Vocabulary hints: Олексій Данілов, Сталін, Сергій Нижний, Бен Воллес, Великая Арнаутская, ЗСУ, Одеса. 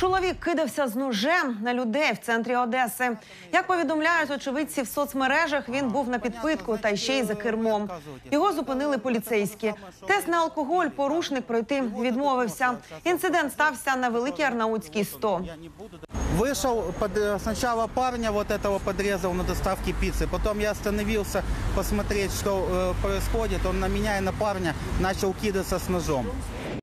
Чоловік кидався з ножем на людей в центрі Одеси. Як повідомляють очевидці в соцмережах, він був на підпитку та ще й за кермом. Його зупинили поліцейські. Тест на алкоголь порушник пройти відмовився. Інцидент стався на Великій Арнаутській 100. Вышел, сначала парня вот этого подрезал на доставке пиццы, потом я остановился посмотреть, что происходит, он на меня и на парня начал кидаться с ножом.